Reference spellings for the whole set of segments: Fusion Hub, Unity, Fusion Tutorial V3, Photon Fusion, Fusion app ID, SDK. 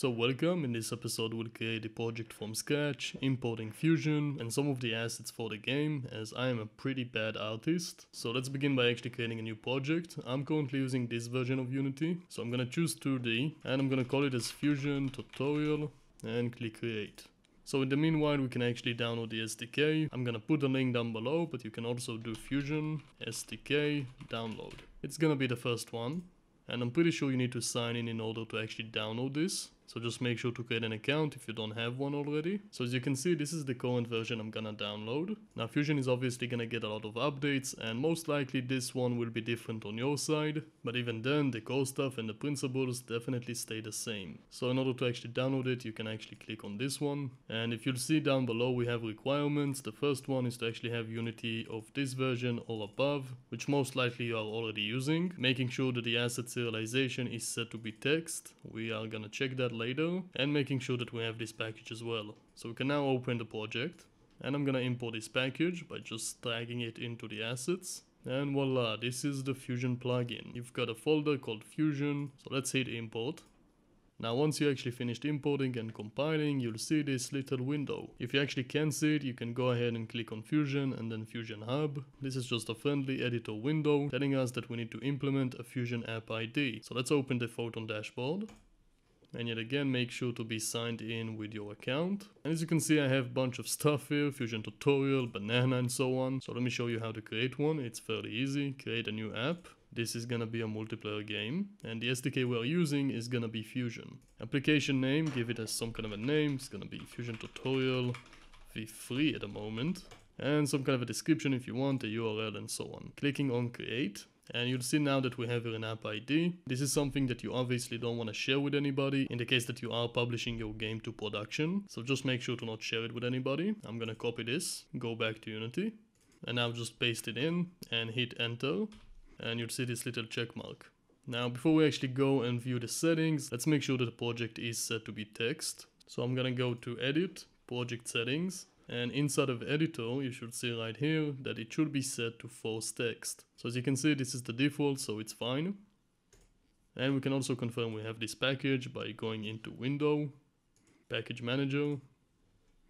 So welcome, in this episode we'll create a project from scratch, importing Fusion and some of the assets for the game, as I am a pretty bad artist. So let's begin by actually creating a new project. I'm currently using this version of Unity, so I'm gonna choose 2D and I'm gonna call it as Fusion Tutorial and click create. So in the meanwhile, we can actually download the SDK. I'm gonna put a link down below, but you can also do Fusion SDK download. It's gonna be the first one. And I'm pretty sure you need to sign in order to actually download this. So just make sure to create an account if you don't have one already. So as you can see, this is the current version I'm gonna download. Now Fusion is obviously gonna get a lot of updates, and most likely this one will be different on your side. But even then, the core stuff and the principles definitely stay the same. So in order to actually download it, you can actually click on this one. And if you'll see down below, we have requirements. The first one is to actually have Unity of this version or above, which most likely you are already using. Making sure that the asset serialization is set to be text. We are gonna check that later. And making sure that we have this package as well. So we can now open the project. And I'm gonna import this package by just dragging it into the assets. And voila, this is the Fusion plugin. You've got a folder called Fusion, so let's hit import. Now once you actually finished importing and compiling, you'll see this little window. If you actually can see it, you can go ahead and click on Fusion and then Fusion Hub. This is just a friendly editor window telling us that we need to implement a Fusion app ID. So let's open the Photon dashboard. And yet again, make sure to be signed in with your account. And as you can see, I have a bunch of stuff here, Fusion Tutorial, Banana and so on. So let me show you how to create one. It's fairly easy. Create a new app. This is gonna be a multiplayer game. And the SDK we are using is gonna be Fusion. Application name, give it as some kind of a name. It's gonna be Fusion Tutorial V3 at the moment. And some kind of a description if you want, a URL and so on. Clicking on create. And you'll see now that we have here an app ID. This is something that you obviously don't want to share with anybody in the case that you are publishing your game to production. So just make sure to not share it with anybody. I'm gonna copy this, go back to Unity, and now just paste it in and hit enter. And you'll see this little check mark. Now, before we actually go and view the settings, let's make sure that the project is set to be text. So I'm gonna go to edit, project settings. And inside of editor, you should see right here that it should be set to force text. So as you can see, this is the default, so it's fine. And we can also confirm we have this package by going into window, package manager.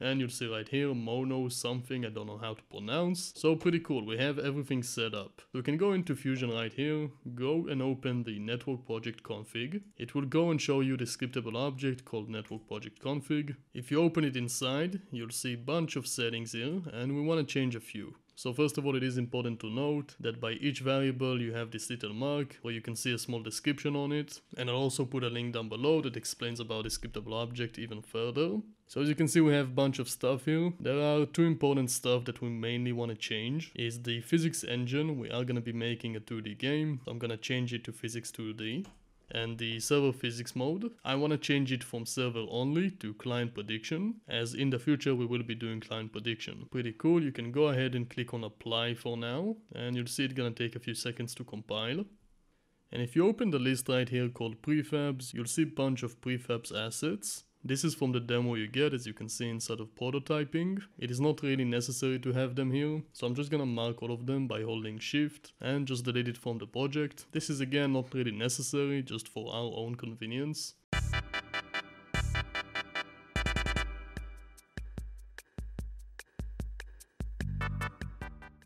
And you'll see right here, mono something, I don't know how to pronounce. So pretty cool, we have everything set up. We can go into Fusion right here, go and open the network project config. It will go and show you the scriptable object called network project config. If you open it inside, you'll see a bunch of settings here, and we want to change a few. So first of all, it is important to note that by each variable you have this little mark where you can see a small description on it. And I'll also put a link down below that explains about the scriptable object even further. So as you can see, we have a bunch of stuff here. There are two important stuff that we mainly want to change. Is the physics engine. We are going to be making a 2D game. So I'm going to change it to physics 2D. And the server physics mode, I want to change it from server only to client prediction, as in the future we will be doing client prediction. Pretty cool. You can go ahead and click on apply for now, and you'll see it's gonna take a few seconds to compile. And if you open the list right here called prefabs, you'll see a bunch of prefabs assets. This is from the demo you get, as you can see inside of prototyping. It is not really necessary to have them here, so I'm just gonna mark all of them by holding shift and just delete it from the project. This is again not really necessary, just for our own convenience.